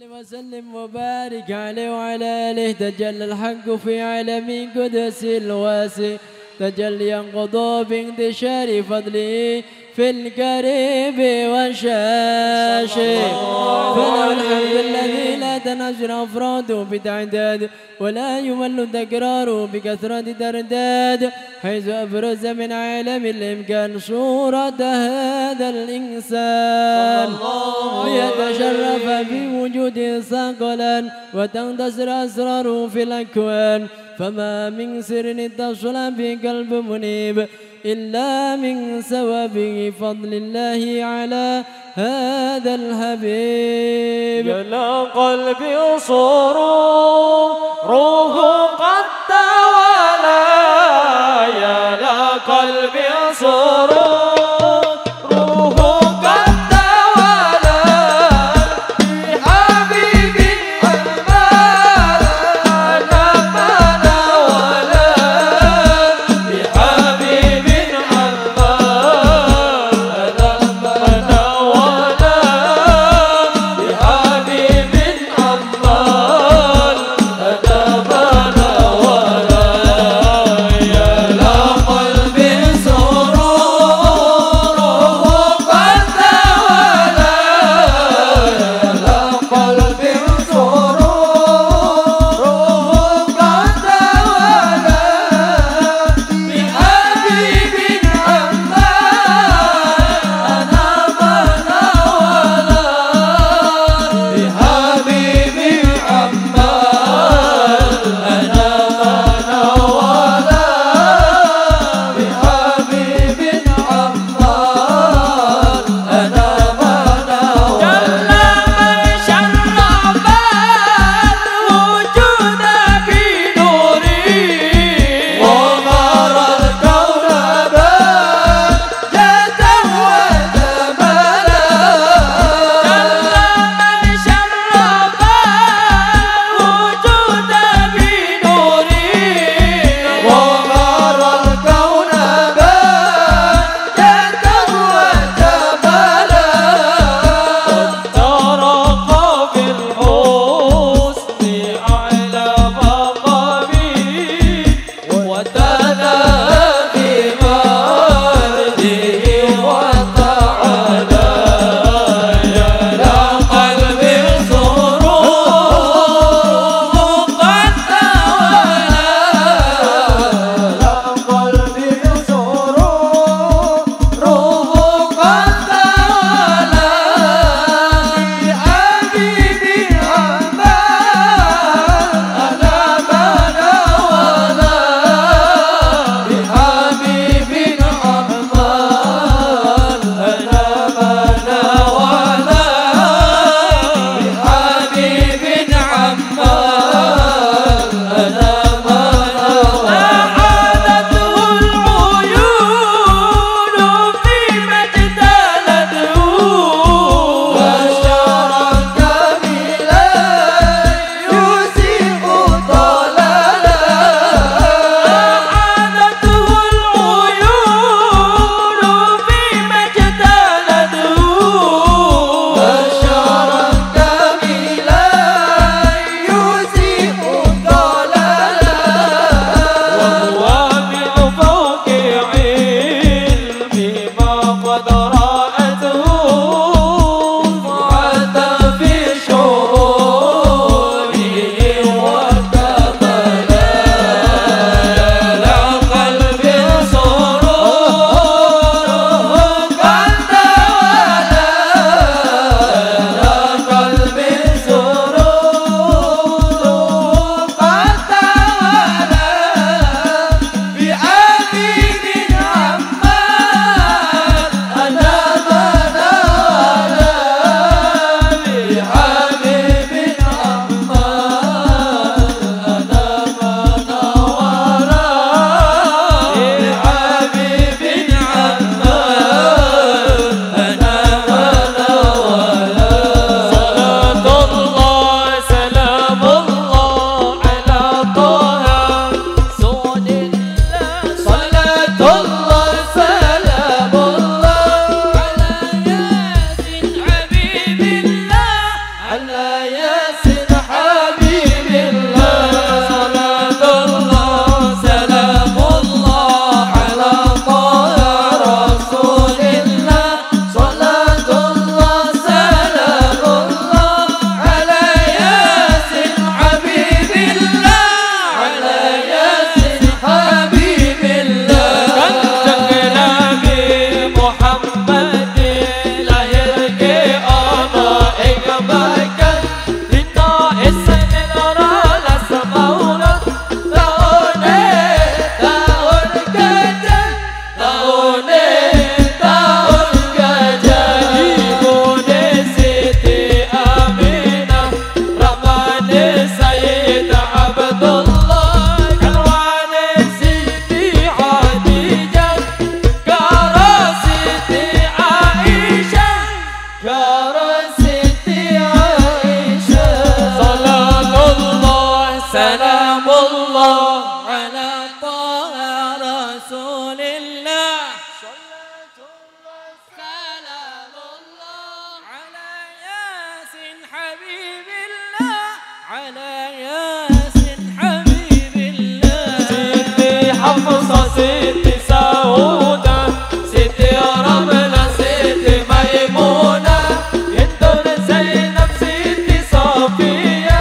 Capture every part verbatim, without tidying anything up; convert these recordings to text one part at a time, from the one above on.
وسلم وبارك عليه وعلى آله. تجلى الحق في عالم قدس الواسع، تجليا قضى بانتشار فضله في القريب والشاشي. فله الحمد الذي لا تنحصر أفراده بتعداد، ولا يمل تكراره بكثرة ترداد، حيث أبرز من عالم الإمكان صورة هذا الإنسان. يتشرف في وجوده ثقلا، وتندثر أسراره في الأكوان، فما من سر اتصل في قلب منيب إلا من سببه فضل الله على هذا الحبيب. يا قلبي صوره روحه قد توالى، يا قلبي صوره Bye. سلام الله على طه رسول الله، صلاة الله سلام الله على ياسين حبيب الله، على ياسين حبيب الله. ستي حفصة ستي سعودة ستي رملة ستي ميمونة انتن زينب ستي صفية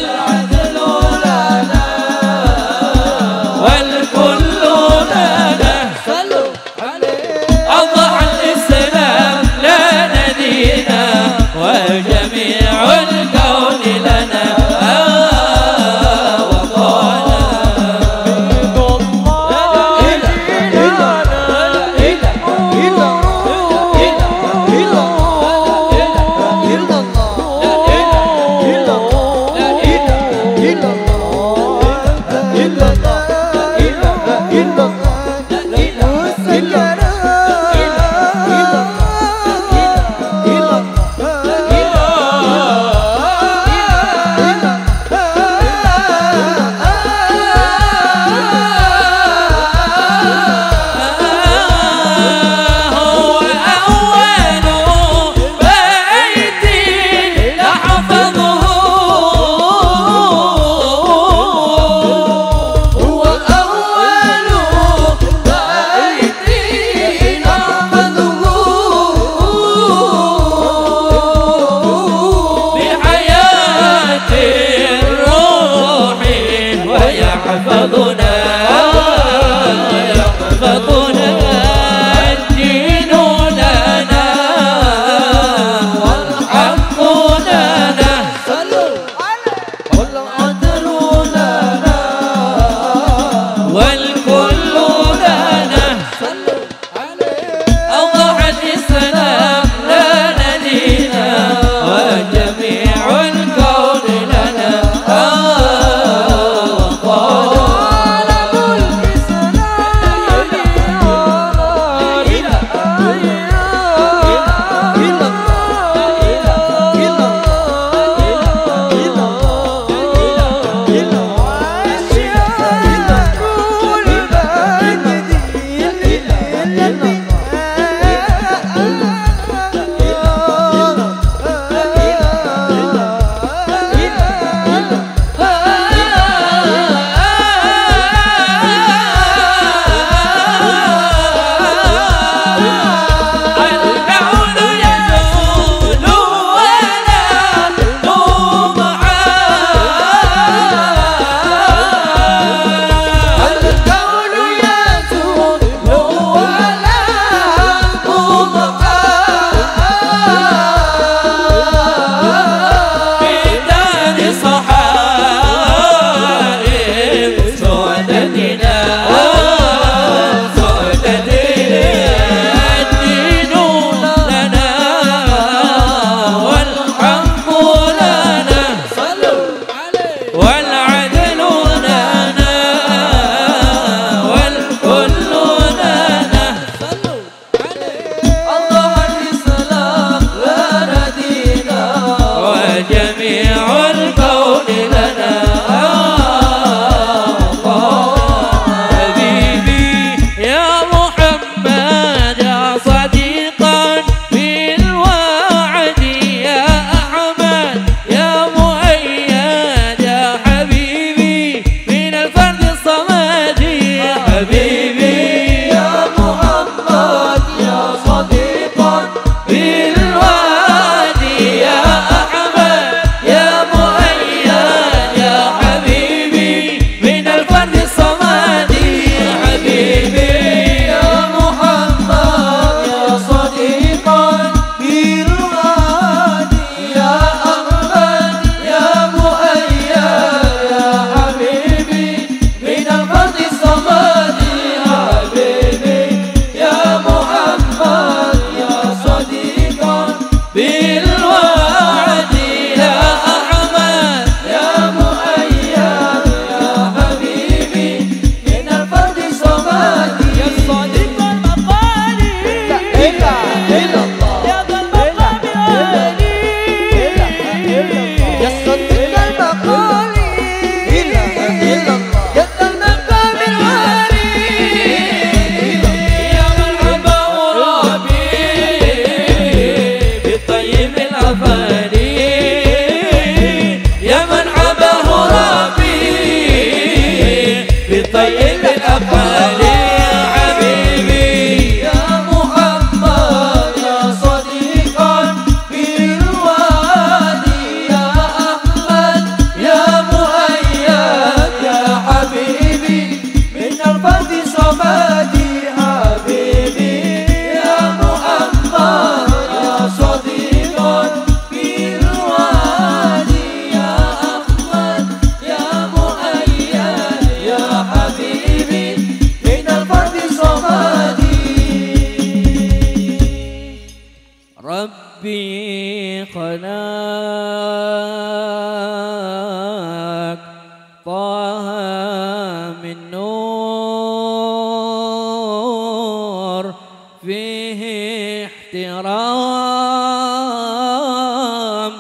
احترام،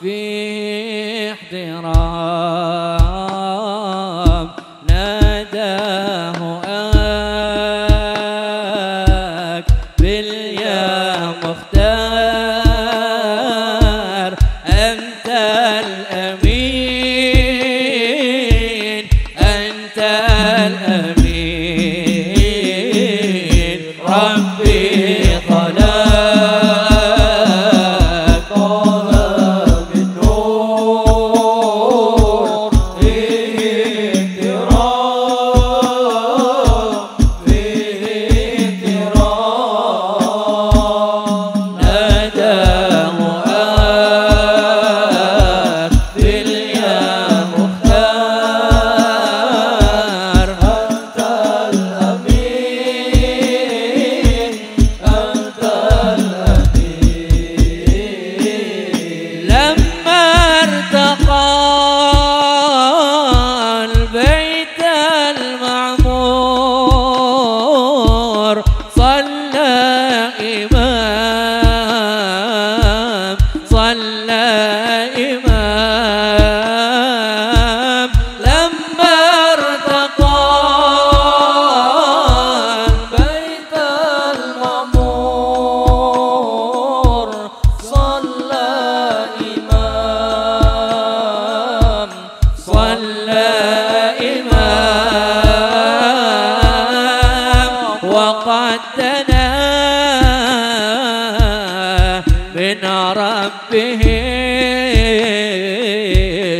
في احترام. ناداه أكبل يا مختار، أنت الأمين، أنت الأمين. ربه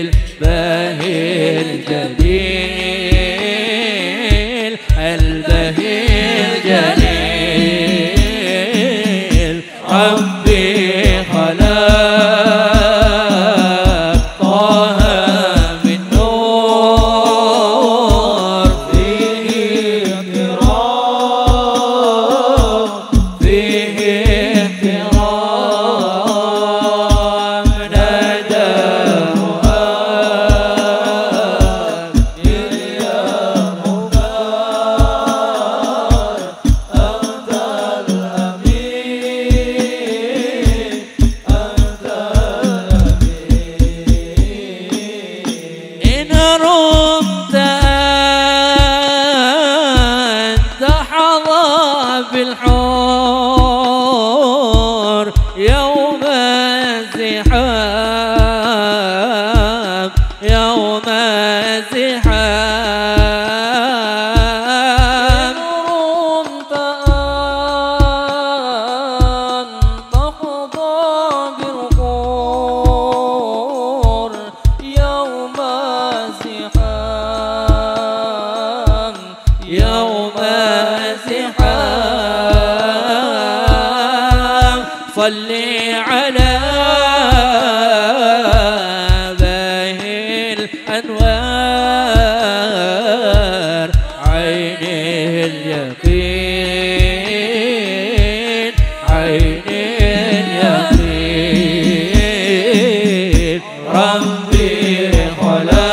البهي الجليل، البهي الجليل. ربي خلق طه من نور، فيه احترام، فيه احترام. صلي على باهي الأنوار، عيني اليقين، عيني اليقين. ربي خلق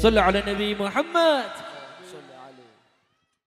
صلى على النبي محمد.